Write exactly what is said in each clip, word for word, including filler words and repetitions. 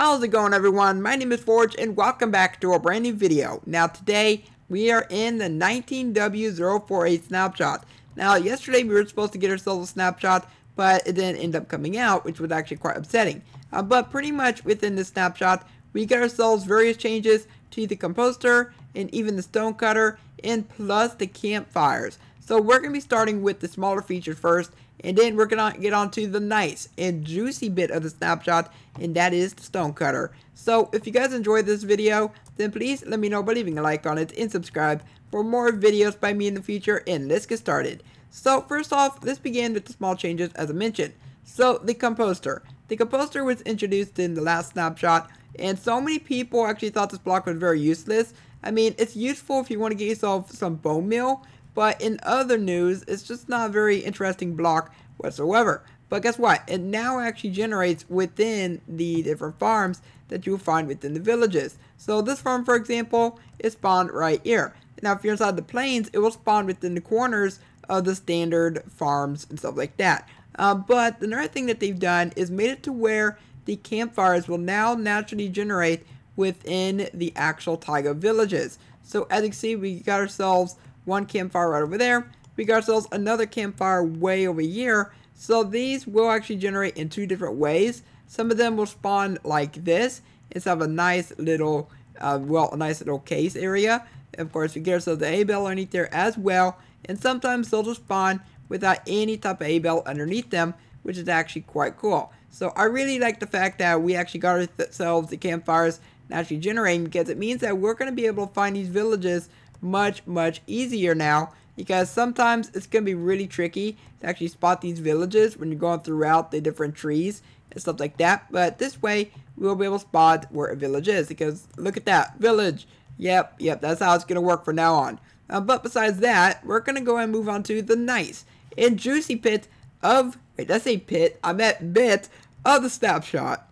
How's it going, everyone? My name is Forge and welcome back to a brand new video. Now today we are in the nineteen W zero four A snapshot. Now yesterday we were supposed to get ourselves a snapshot, but it didn't end up coming out, which was actually quite upsetting. Uh, but pretty much within the snapshot we got ourselves various changes to the composter and even the stonecutter and plus the campfires. So we're going to be starting with the smaller features first, and then we're going to get on to the nice and juicy bit of the snapshot, and that is the stonecutter. So if you guys enjoyed this video, then please let me know by leaving a like on it and subscribe for more videos by me in the future, and let's get started. So first off, let's begin with the small changes as I mentioned. So the composter. The composter was introduced in the last snapshot, and so many people actually thought this block was very useless. I mean, it's useful if you want to get yourself some bone meal, but in other news, it's just not a very interesting block whatsoever. But guess what? It now actually generates within the different farms that you'll find within the villages. So this farm, for example, is spawned right here. Now, if you're inside the plains, it will spawn within the corners of the standard farms and stuff like that. Uh, but another thing that they've done is made it to where the campfires will now naturally generate within the actual taiga villages. So as you can see, we got ourselves one campfire right over there. We got ourselves another campfire way over here. So these will actually generate in two different ways. Some of them will spawn like this instead of a nice little, uh, well, a nice little case area. Of course, we get ourselves the A-bell underneath there as well. And sometimes they'll just spawn without any type of A-bell underneath them, which is actually quite cool. So I really like the fact that we actually got ourselves the campfires naturally generating, because it means that we're going to be able to find these villages much, much easier now, because sometimes it's going to be really tricky to actually spot these villages when you're going throughout the different trees and stuff like that. But this way, we'll be able to spot where a village is, because look at that, village. Yep, yep, that's how it's going to work from now on. Uh, but besides that, we're going to go and move on to the nice and juicy pit of, wait, that's a pit, I meant bit of the snapshot.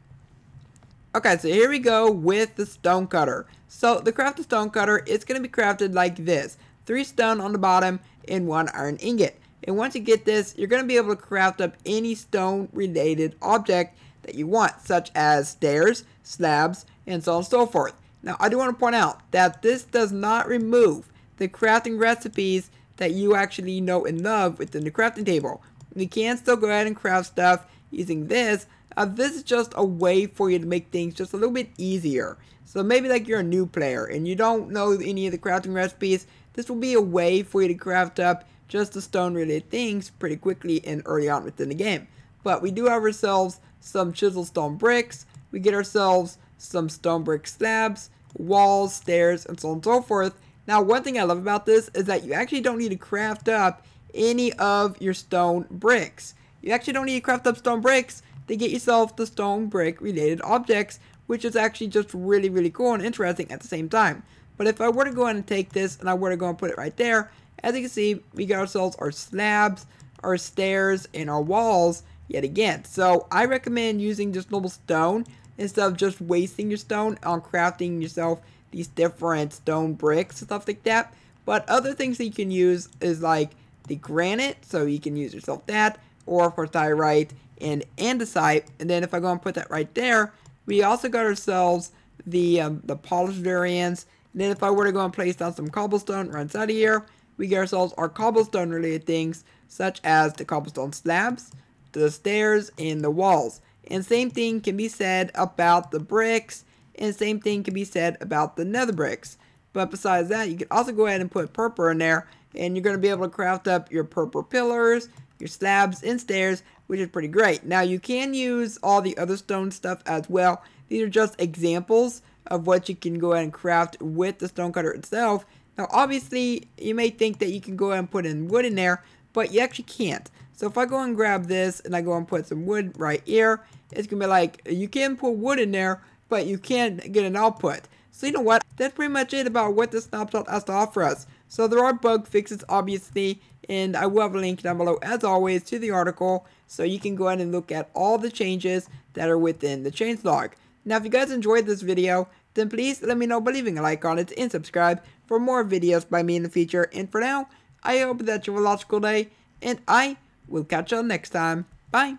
Okay, so here we go with the stonecutter. So the crafted stonecutter is going to be crafted like this. Three stone on the bottom and one iron ingot. And once you get this, you're going to be able to craft up any stone related object that you want, such as stairs, slabs, and so on and so forth. Now I do want to point out that this does not remove the crafting recipes that you actually know and love within the crafting table. You can still go ahead and craft stuff using this. Uh, this is just a way for you to make things just a little bit easier. So maybe like you're a new player and you don't know any of the crafting recipes, this will be a way for you to craft up just the stone related things pretty quickly and early on within the game. But we do have ourselves some chiseled stone bricks, we get ourselves some stone brick slabs, walls, stairs, and so on and so forth. Now one thing I love about this is that you actually don't need to craft up any of your stone bricks. You actually don't need to craft up stone bricks to get yourself the stone brick related objects, which is actually just really, really cool and interesting at the same time. But if I were to go ahead and take this and I were to go and put it right there, as you can see, we got ourselves our slabs, our stairs, and our walls yet again. So I recommend using just normal stone instead of just wasting your stone on crafting yourself these different stone bricks and stuff like that. But other things that you can use is like the granite, so you can use yourself that, or for diorite and andesite. And then if I go and put that right there, we also got ourselves the um, the polished variants. And then if I were to go and place down some cobblestone right inside of here, we get ourselves our cobblestone related things, such as the cobblestone slabs, the stairs, and the walls. And same thing can be said about the bricks, and same thing can be said about the nether bricks. But besides that, you can also go ahead and put purple in there, and you're going to be able to craft up your purple pillars, your slabs, and stairs, which is pretty great. Now you can use all the other stone stuff as well. These are just examples of what you can go ahead and craft with the stonecutter itself. Now obviously you may think that you can go ahead and put in wood in there, but you actually can't. So if I go and grab this and I go and put some wood right here, it's gonna be like, you can put wood in there, but you can't get an output. So you know what, that's pretty much it about what this snapshot has to offer us. So there are bug fixes obviously, and I will have a link down below as always to the article, so you can go ahead and look at all the changes that are within the change log. Now if you guys enjoyed this video, then please let me know by leaving a like on it and subscribe for more videos by me in the future. And for now, I hope that you have a logical day, and I will catch you all next time. Bye!